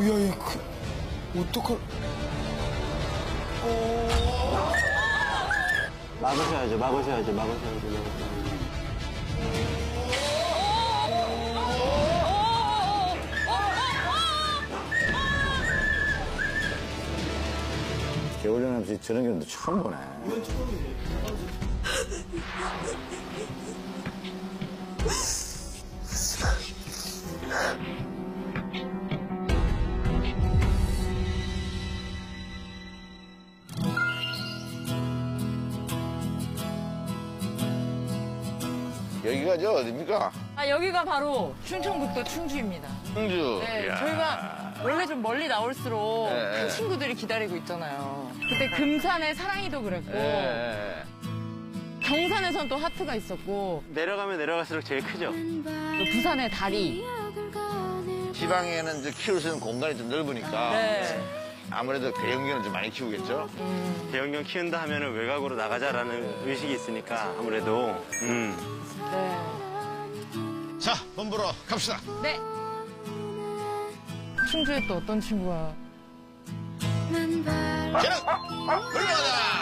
야야 그 어떡할? 막으셔야죠, 막으셔야죠, 막으셔야죠. 겨울연합시 저런 경우도 처음 보네. 이건 처음이네. 여기가 저 어디입니까? 아, 여기가 바로 충청북도 충주입니다. 충주. 네, 저희가 원래 좀 멀리 나올수록 네. 큰 친구들이 기다리고 있잖아요. 그때 금산에 사랑이도 그랬고 네. 경산에선 또 하트가 있었고 내려가면 내려갈수록 제일 크죠. 부산의 다리. 지방에는 이제 키울 수 있는 공간이 좀 넓으니까 네. 아무래도 대형견을 좀 많이 키우겠죠. 대형견 키운다 하면은 외곽으로 나가자라는 네. 의식이 있으니까 아무래도. 네. 자, 몸보러 갑시다. 네. 충주에 또 어떤 친구가? 견학! 올라가자!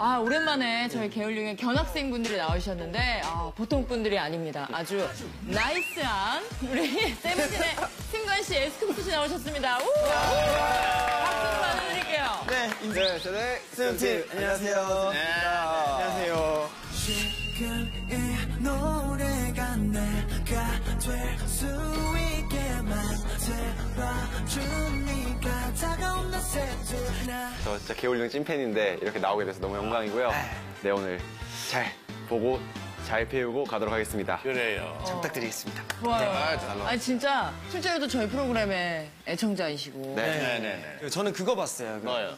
아, 오랜만에 저희 개울육에 견학생분들이 나오셨는데 아, 보통 분들이 아닙니다. 아주 나이스한 우리 세븐틴의 승관 씨, S.Coups 씨 나오셨습니다. 박수 많이 드릴게요. 네, 인사해. 저는 세븐틴. 안녕하세요. 네, 안녕하세요. 노래가 내가 될 수 있게만 들어주니까 다가온 나 저 진짜 개울령 찐팬인데 이렇게 나오게 돼서 너무 영광이고요. 네, 오늘 잘 보고 잘 배우고 가도록 하겠습니다. 그래요. 잘 부탁드리겠습니다. 좋아요. 네. 아 진짜 실제로도 저희 프로그램의 애청자이시고. 네네네. 네, 네. 저는 그거 봤어요. 뭐요?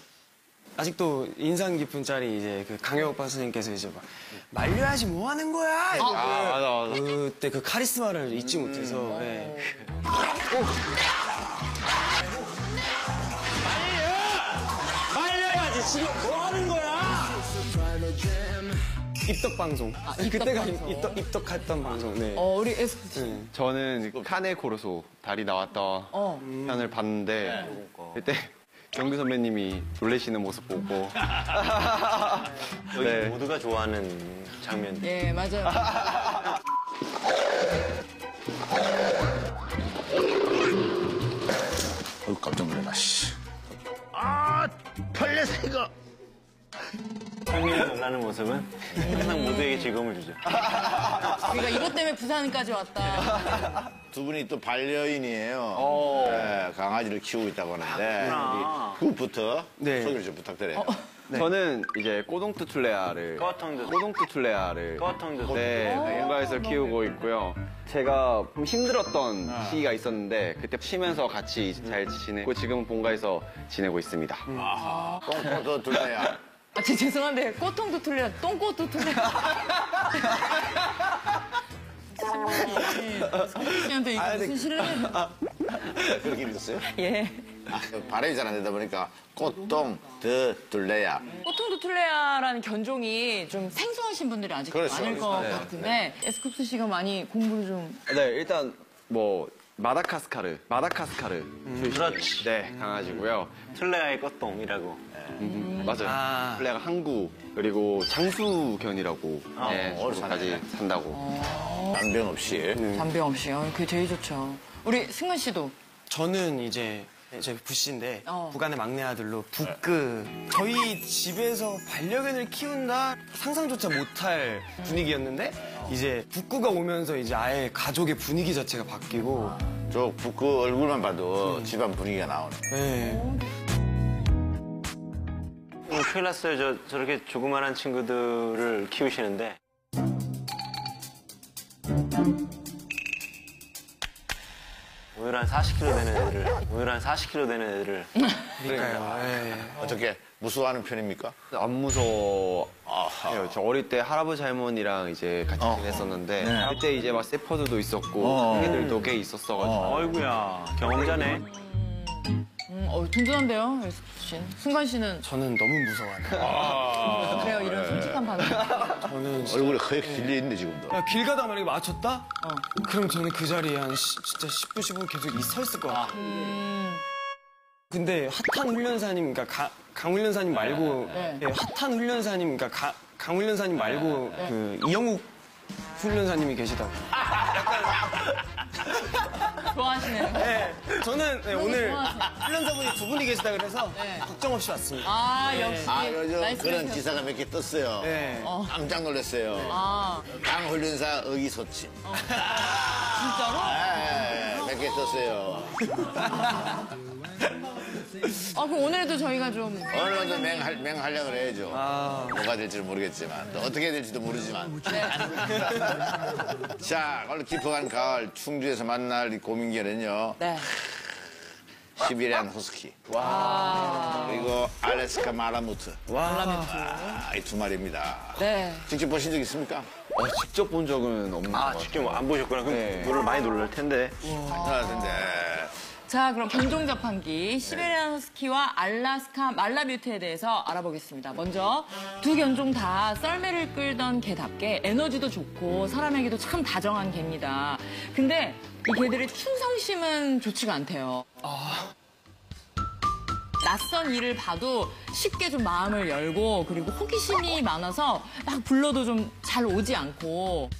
아직도 인상 깊은 짤이 이제 그 강형욱 박사님께서 이제 막 말려야지 뭐 하는 거야? 이러고 아, 맞아, 맞아. 그때 그 카리스마를 잊지 못해서. 네. 말려야지 지금 뭐 하는 거야? 입덕 방송. 아, 그때가 입덕했던 방송. 네. 우리 S.Coups. 네. 저는 카네 코르소 다리 나왔다 편을 봤는데 그때. 경규 선배님이 놀래시는 모습 보고 저희 네. 모두가 좋아하는 장면. 예, 맞아요. 어우 깜짝 놀래라 씨. 아, 벌레새가. 형님이 놀라는 모습은 항상 모두에게 즐거움을 주죠. 우리가 이것 때문에 부산까지 왔다. 두 분이 또 반려인이에요. 네, 강아지를 키우고 있다고 하는데 그부터 네. 소개를 좀 부탁드려요. 네. 저는 이제 꼬동트 툴레아를 꼬동트 툴레아를 네, 농가에서 키우고 있고요. 제가 좀 힘들었던 시기가 있었는데 그때 쉬면서 같이 잘 지내고 지금은 본가에서 지내고 있습니다. 꼬동트 툴레아. 아, 죄송한데 꼬통도 툴레아, 똥꼬도 툴레아. 성민 씨한테 이거 무슨 실례예요? 그렇게 믿었어요? 예. 아, 발음이 잘 안 되다 보니까 꼬통 드 툴레야. 꼬통 드 툴레야라는 견종이 좀 생소하신 분들이 아직 그렇죠, 많을 것 네, 같은데 네. S.Coups 씨가 많이 공부를 좀. 네, 일단 뭐. 마다카스카르. 그렇지. 네, 강아지고요. 툴레아의 꽃동이라고. 맞아요. 아. 툴레아가 항구, 그리고 장수견이라고. 네, 장수까지 산다고. 잔병 없이. 잔병 없이요. 그게 제일 좋죠. 우리 승관 씨도? 저는 이제 저희 부씨인데 부간의 막내 아들로 북극. 저희 집에서 반려견을 키운다 상상조차 못할 분위기였는데 이제 북구가 오면서 이제 아예 가족의 분위기 자체가 바뀌고 저 북구 얼굴만 봐도 집안 분위기가 나오네. 네. 큰일 났어요. 저렇게 조그만한 친구들을 키우시는데. 오늘 한 40kg 되는 애들을. 그러니까요. 어떻게 무서워하는 편입니까? 안 무서워해요. 저 어릴 때 할아버지 할머니랑 이제 같이 지냈었는데 네. 그때 이제 막 세퍼드도 있었고 애들도 꽤 있었어가지고. 어이구야 경험자네. 든든한데요, 엘스 씨. 승관 씨는? 저는 너무 무서워요. 아 그래요, 이런 솔직한 반응. 저는 얼굴이 거의 길려 있는데 지금도. 야, 길 가다 만약에 맞췄다? 그럼 저는 그 자리에 한 진짜 10분, 15분 계속 서 있을 것 같아요. 근데 핫한 훈련사님, 그러니까 강 훈련사님 말고 핫한 훈련사님, 그러니까 강 훈련사님 말고 그 이영욱 훈련사님이 계시다고. 약간 좋아하시네요. 네, 저는 네, 오늘 훈련사분이 두 분이 계시다 그래서 네. 걱정 없이 왔습니다. 아 네. 역시. 아, 그런 기사가 몇 개 떴어요. 네. 깜짝 놀랐어요. 아. 강 훈련사 의기소침. 진짜로? 네, 몇 개 떴어요. 그럼 오늘도 저희가 좀. 오늘도 맹하려고 해야죠. 뭐가 될지는 모르겠지만, 또 어떻게 될지도 모르지만. 네. 자, 오늘 깊어간 가을, 충주에서 만날 고민견은요. 네. 시베리안 허스키. 와. 그리고 알래스카 말라무트. 와. 이 두 마리입니다. 네. 직접 보신 적 있습니까? 직접 본 적은 없는 것 같아요. 직접 안 보셨구나. 그럼 네. 오늘 많이 놀랄 텐데. 할 텐데. 자, 그럼 견종 자판기 시베리안 허스키와 알래스카 말라뮤트에 대해서 알아보겠습니다. 먼저 두 견종 다 썰매를 끌던 개답게 에너지도 좋고 사람에게도 참 다정한 개입니다. 근데 이 개들의 충성심은 좋지가 않대요. 낯선 일을 봐도 쉽게 좀 마음을 열고 그리고 호기심이 많아서 막 불러도 좀 잘 오지 않고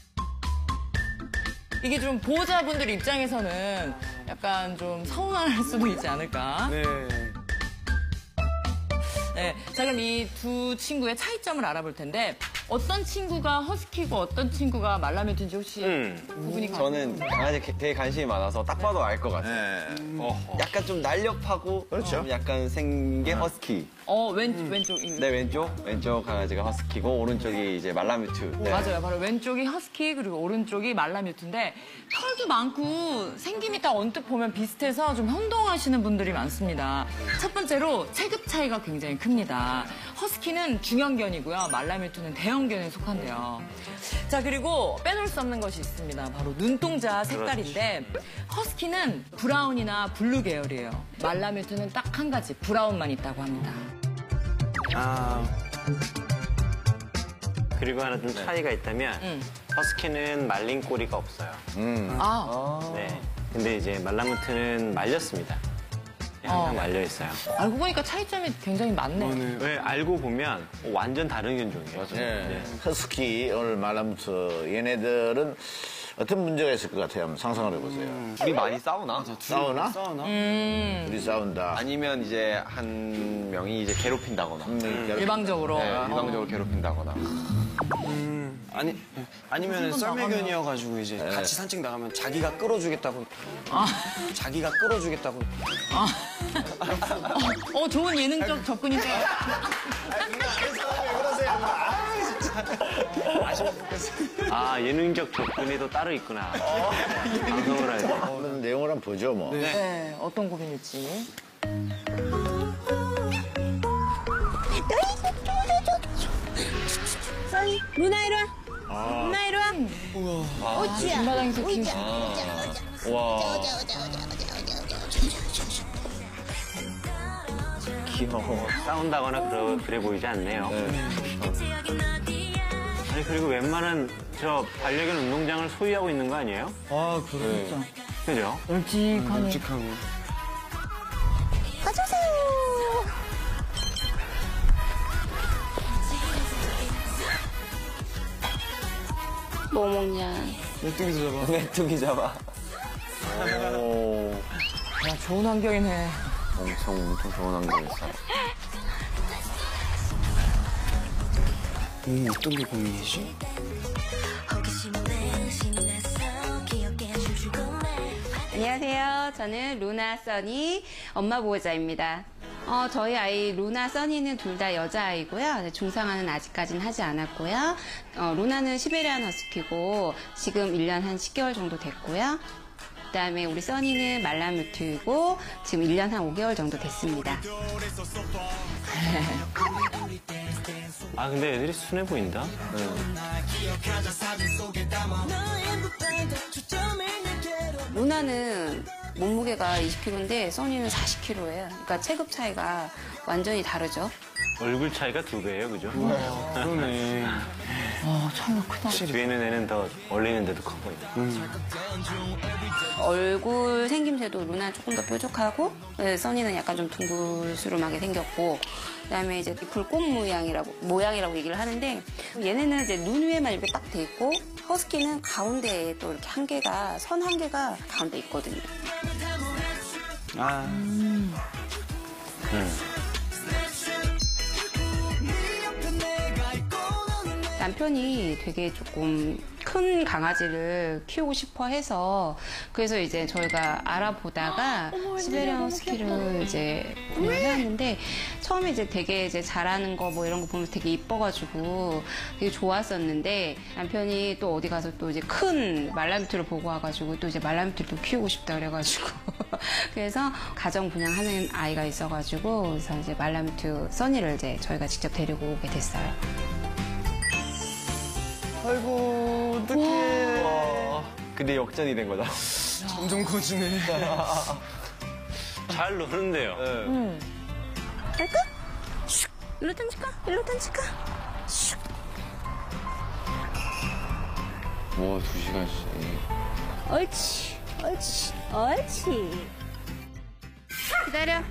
이게 좀 보호자분들 입장에서는 약간 좀 서운할 수도 있지 않을까? 네. 네. 자, 그럼 이 두 친구의 차이점을 알아볼 텐데 어떤 친구가 허스키고 어떤 친구가 말라뮤트인지 혹시 구분이 가능한가요? 저는 강아지 되게 관심이 많아서 딱 봐도 알 것 같아요. 네. 약간 좀 날렵하고 그렇죠. 약간 센 게 허스키. 왼쪽입니다. 네, 왼쪽 강아지가 허스키고 오른쪽이 이제 말라뮤트. 네. 맞아요. 바로 왼쪽이 허스키 그리고 오른쪽이 말라뮤트인데 털도 많고 생김이 딱 언뜻 보면 비슷해서 좀 혼동하시는 분들이 많습니다. 첫 번째로 체급 차이가 굉장히 큽니다. 허스키는 중형견이고요. 말라뮤트는 대형견에 속한대요. 자, 그리고 빼놓을 수 없는 것이 있습니다. 바로 눈동자 색깔인데 허스키는 브라운이나 블루 계열이에요. 말라뮤트는 딱 한 가지, 브라운만 있다고 합니다. 그리고 하나 좀 차이가 있다면 허스키는 말린 꼬리가 없어요. 네. 근데 이제 말라뮤트는 말렸습니다. 항상 말려 있어요. 알고 보니까 차이점이 굉장히 많네요. 네, 알고 보면 완전 다른 견종이에요. 네. 네. 허스키, 오늘 말라무트 얘네들은 어떤 문제가 있을 것 같아요? 상상을 해보세요. 둘이 많이 싸우나? 싸우나? 둘이 싸운다. 아니면 이제 한 명이 이제 괴롭힌다거나. 일방적으로. 네, 일방적으로 괴롭힌다거나. 아니면 썰매견이어가지고 이제 같이 산책 나가면 자기가 끌어주겠다고. 자기가 끌어주겠다고. 좋은 예능적 접근인데. 예능적 접근이 또 따로 있구나. 방송을 해야 돼. 내용을 한번 보죠, 뭐. 네. 네, 어떤 고민일지. 누나 이리 와. 누나 이리 와. 우와. 오지야. 뒷마당에서 킹. 오자. 귀여워. 싸운다거나 그래 보이지 않네요. 네. 아니 그리고 웬만한 저 반려견 운동장을 소유하고 있는 거 아니에요? 아 그래. 진짜. 그죠? 널찍하고. 가주세요. 뭐 먹냐? 메뚜기 잡아. 오. 야, 좋은 환경이네. 엄청 좋은 환경이었어. 어떤 게 고민이지? 안녕하세요. 저는 루나, 써니, 엄마 보호자입니다. 저희 아이 루나, 써니는 둘 다 여자아이고요. 중상화는 아직까지는 하지 않았고요. 루나는 시베리안 허스키고 지금 1년 한 10개월 정도 됐고요. 그다음에 우리 써니는 말라뮤트이고 지금 1년 한 5개월 정도 됐습니다. 근데 애들이 순해 보인다. 루나는 몸무게가 20kg인데 써니는 40kg예요. 그러니까 체급 차이가 완전히 다르죠. 얼굴 차이가 2배예요, 그죠? 우와, 그러네. 와, 차이가 크다. 뒤에 있는 애는 더 얼리는데도 커 보인다. 얼굴 생김새도 루나 조금 더 뾰족하고, 네, 써니는 약간 좀 둥글스름하게 생겼고, 그다음에 이제 불꽃 모양이라고 얘기를 하는데, 얘네는 이제 눈 위에만 이렇게 딱 돼 있고, 허스키는 가운데에 또 이렇게 한 개가 선 한 개가 가운데 있거든요. 아. 남편이 되게 조금 큰 강아지를 키우고 싶어 해서 그래서 이제 저희가 알아보다가 시베리안 허스키를 이제 구매했는데 처음에 이제 되게 이제 잘하는 거 뭐 이런 거 보면서 되게 이뻐가지고 되게 좋았었는데 남편이 또 어디 가서 또 이제 큰 말라뮤트를 보고 와가지고 또 이제 말라뮤트를 또 키우고 싶다 그래가지고 그래서 가정 분양하는 아이가 있어가지고 그래서 이제 말라뮤트 써니를 이제 저희가 직접 데리고 오게 됐어요. 아이고, 어떡해. 와, 근데 역전이 된 거다. 점점 커지네. 잘 노는데요. 네. 갈까? 슉! 일로 던질까? 일로 던질까? 슉! 와, 2시간씩. 옳지, 옳지, 옳지. 기다려.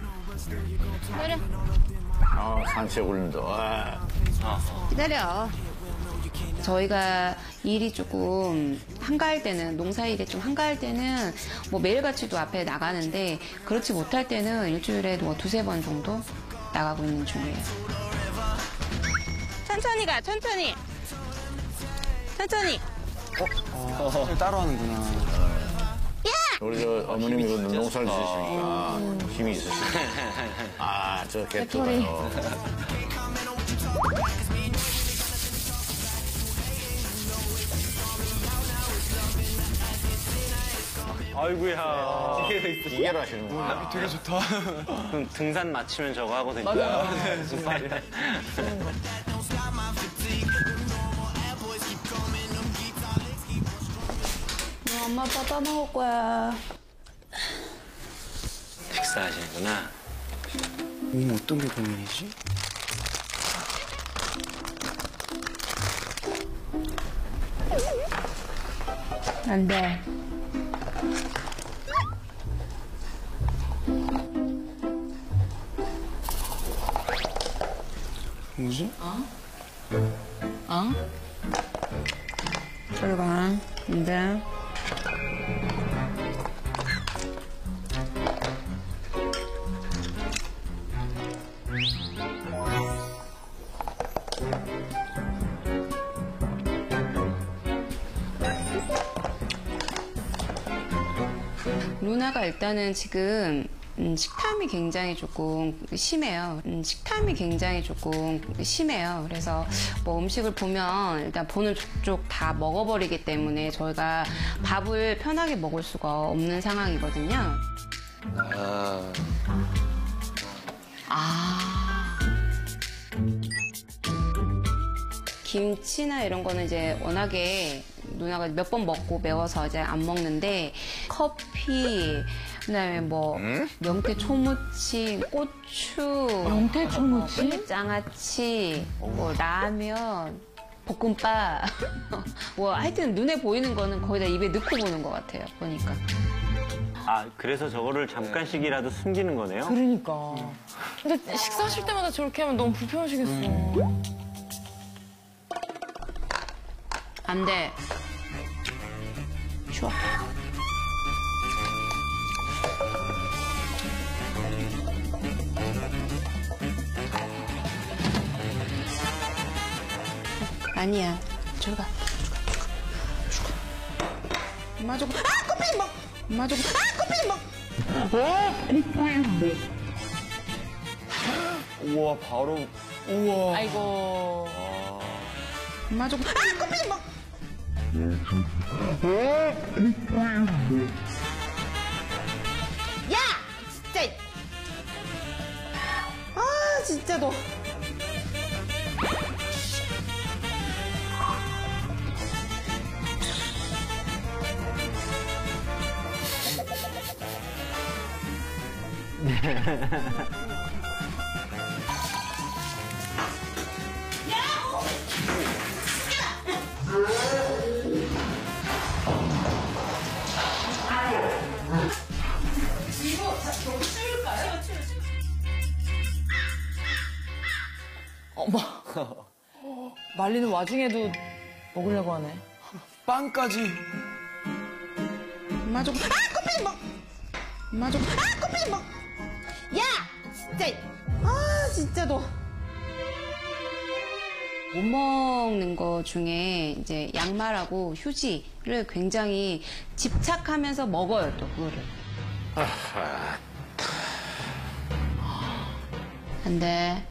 기다려. 아, 산책 올린다. 기다려. 저희가 일이 조금 한가할 때는 농사일이 좀 한가할 때는 뭐 매일같이도 앞에 나가는데 그렇지 못할 때는 일주일에 뭐 2~3번 정도 나가고 있는 중이에요. 천천히 가, 천천히. 천천히. 따로 하는구나. 야! 우리 저 어머님이 농사를 지으시니까 힘이 있으시니까. 아, 저 개토가요. 아이고야. 기계로 하시는구나. 되게 좋다. 그럼 등산 마치면 저거 하거든요. 맞아요. 엄마 아빠 떠먹을 거야. 식사하시는구나. 어떤 게 고민이지? 안 돼. 뭐지? 저리 가. 안 돼. 루나가 일단은 지금 식탐이 굉장히 조금 심해요. 그래서 뭐 음식을 보면 일단 보는 족족 다 먹어버리기 때문에 저희가 밥을 편하게 먹을 수가 없는 상황이거든요. 김치나 이런 거는 이제 워낙에 누나가 몇 번 먹고 매워서 이제 안 먹는데 커피, 그다음에 뭐 명태 초무침, 고추, 명태 초무침, 장아찌, 뭐 라면, 볶음밥, 뭐 하여튼 눈에 보이는 거는 거의 다 입에 넣고 보는 것 같아요. 보니까. 아, 그래서 저거를 잠깐씩이라도 숨기는 거네요. 그러니까. 근데 식사하실 때마다 저렇게 하면 너무 불편하시겠어. 안 돼. 추워. 아니야. 저리 가. 엄마 저거. 아! 커피 먹! 엄마 저거. 아! 커피 먹! 우와, 바로. 우와. 아이고. 엄마 저거. 아! 커피 먹! 야! 진짜! 아, 진짜 너. 어머. 말리는 와중에도 먹으려고 하네. 빵까지. 엄마 좀. 아, 커피 먹. 엄마 좀. 아, 커피 먹. 야, 진짜. 아, 진짜 너. 못 먹는 거 중에 이제 양말하고 휴지를 굉장히 집착하면서 먹어요, 또 그거를. 안 돼.